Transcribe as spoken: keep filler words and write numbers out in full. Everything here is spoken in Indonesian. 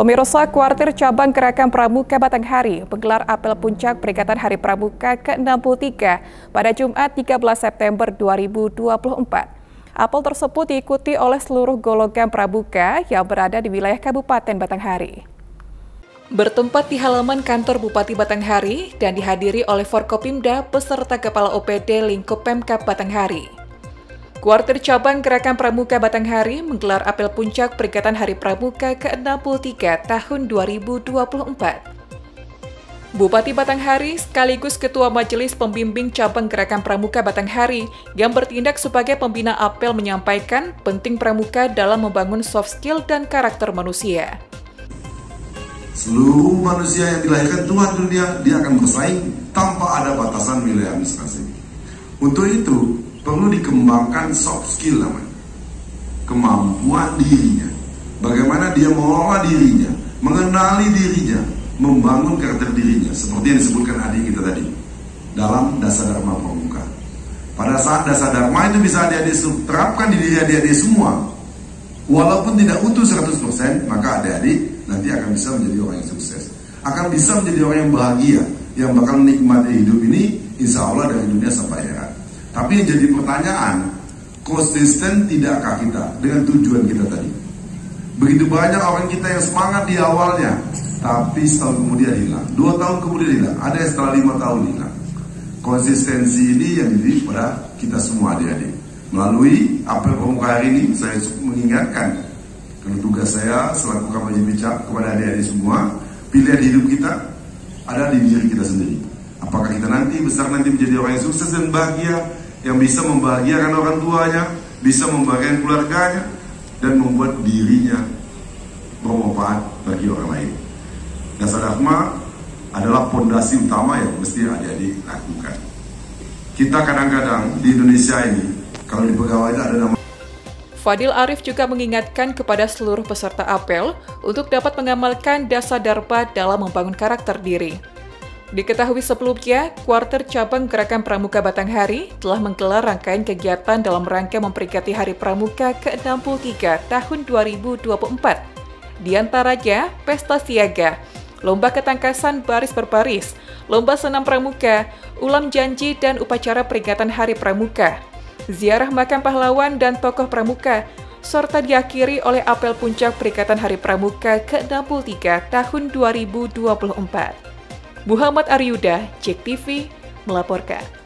Pemirsa, Kwartir Cabang Gerakan Pramuka Batanghari menggelar apel puncak peringatan Hari Pramuka ke enam puluh tiga pada Jumat tiga belas September dua ribu dua puluh empat. Apel tersebut diikuti oleh seluruh golongan pramuka yang berada di wilayah Kabupaten Batanghari. Bertempat di halaman kantor Bupati Batanghari dan dihadiri oleh Forkopimda beserta Kepala O P D lingkup Pemkab Batanghari. Kwartir Cabang Gerakan Pramuka Batanghari menggelar apel puncak peringatan Hari Pramuka ke enam puluh tiga tahun dua ribu dua puluh empat. Bupati Batanghari sekaligus Ketua Majelis Pembimbing Cabang Gerakan Pramuka Batanghari yang bertindak sebagai pembina apel menyampaikan penting pramuka dalam membangun soft skill dan karakter manusia. Seluruh manusia yang dilahirkan Tuhan dunia, dia akan bersaing tanpa ada batasan wilayah administrasi. Untuk itu, perlu dikembangkan soft skill namanya, kemampuan dirinya, bagaimana dia mengelola dirinya, mengenali dirinya, membangun karakter dirinya, seperti yang disebutkan adik kita tadi dalam Dasa Darma Pramuka. Pada saat Dasa Darma itu bisa adik-adik terapkan di diri adik-adik semua, walaupun tidak utuh seratus persen, maka adik-adik nanti akan bisa menjadi orang yang sukses, akan bisa menjadi orang yang bahagia, yang bakal menikmati hidup ini insya Allah dari dunia sampai akhirat. Tapi yang jadi pertanyaan, konsisten tidakkah kita dengan tujuan kita tadi? Begitu banyak orang kita yang semangat di awalnya, tapi setahun kemudian hilang, dua tahun kemudian hilang, ada yang setelah lima tahun hilang. Konsistensi ini yang diri pada kita semua adik-adik. Melalui apel pramuka hari ini, saya mengingatkan karena tugas saya selaku kampanye bijak kepada adik-adik semua, pilihan hidup kita ada di diri kita sendiri. Apakah kita nanti besar nanti menjadi orang yang sukses dan bahagia, yang bisa membahagiakan orang tuanya, bisa membahagiakan keluarganya, dan membuat dirinya bermanfaat bagi orang lain. Dasar Dharma adalah pondasi utama yang mesti adik-adik lakukan. Kita kadang-kadang di Indonesia ini, kalau di pegawai ada nama. Fadil Arif juga mengingatkan kepada seluruh peserta apel untuk dapat mengamalkan Dasa Darma dalam membangun karakter diri. Diketahui sebelumnya, Kwartir Cabang Gerakan Pramuka Batanghari telah menggelar rangkaian kegiatan dalam rangka memperingati Hari Pramuka ke enam puluh tiga tahun dua ribu dua puluh empat. Di antaranya, Pesta Siaga, Lomba Ketangkasan Baris Berbaris, Lomba Senam Pramuka, Ulam Janji dan Upacara Peringatan Hari Pramuka, Ziarah Makam Pahlawan dan Tokoh Pramuka, serta diakhiri oleh apel puncak peringatan Hari Pramuka ke enam puluh tiga tahun dua ribu dua puluh empat. Muhammad Aryudha, Jek T V, melaporkan.